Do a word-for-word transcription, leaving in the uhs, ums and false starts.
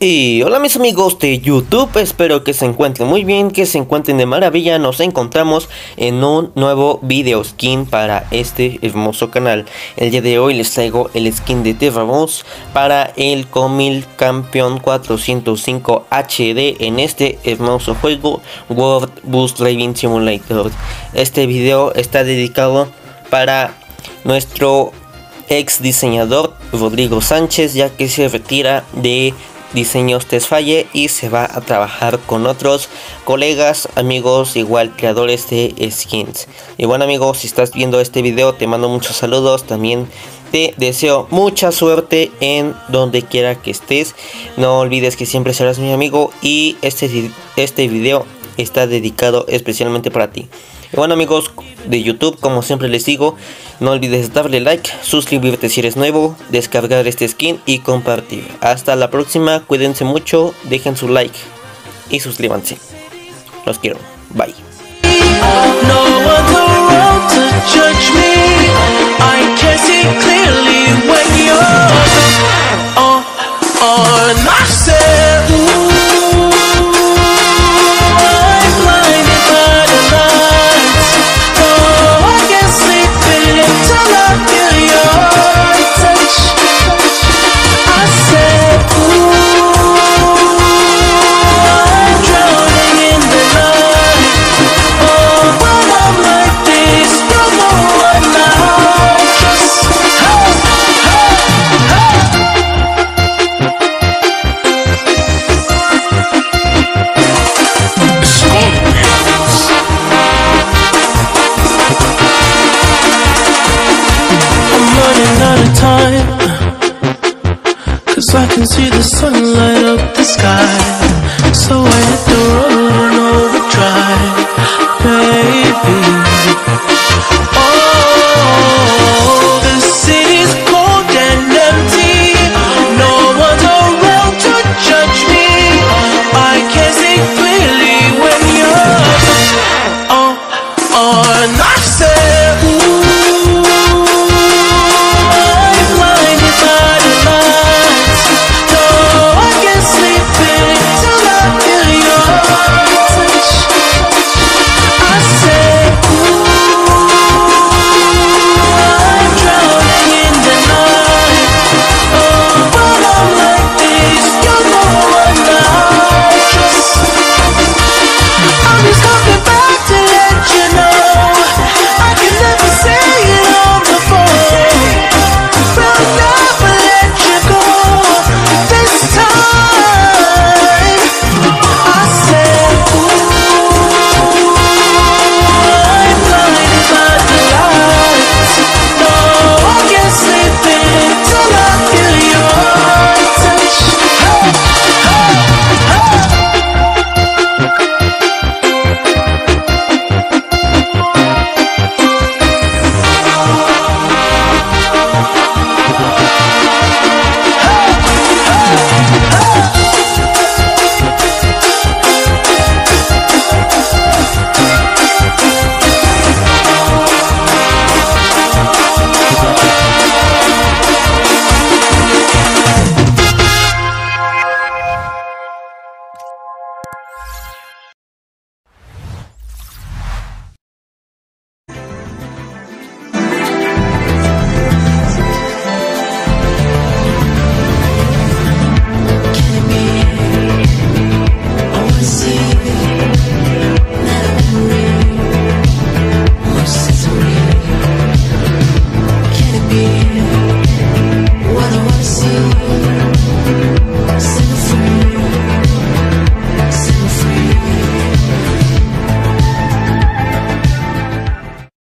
Y hola mis amigos de YouTube, espero que se encuentren muy bien, que se encuentren de maravilla. Nos encontramos en un nuevo video skin para este hermoso canal. El día de hoy les traigo el skin de Teframos para el Comil Campeón cuatrocientos cinco H D en este hermoso juego World Bus Driving Simulator. Este video está dedicado para nuestro ex diseñador Rodrigo Sánchez, ya que se retira de diseños Tesfalle y se va a trabajar con otros colegas, amigos, igual creadores de skins. Y bueno amigos, si estás viendo este video te mando muchos saludos, también te deseo mucha suerte en donde quiera que estés. No olvides que siempre serás mi amigo y este, este video está dedicado especialmente para ti. Y bueno amigos de YouTube, como siempre les digo, no olvides darle like, suscribirte si eres nuevo, descargar este skin y compartir. Hasta la próxima, cuídense mucho, dejen su like y suscríbanse. Los quiero, bye. So I can see the sunlight up the sky. So I hit the road on overdrive, baby. Oh, the city's cold and empty. No one's around to judge me. I can't see clearly when you're on, on.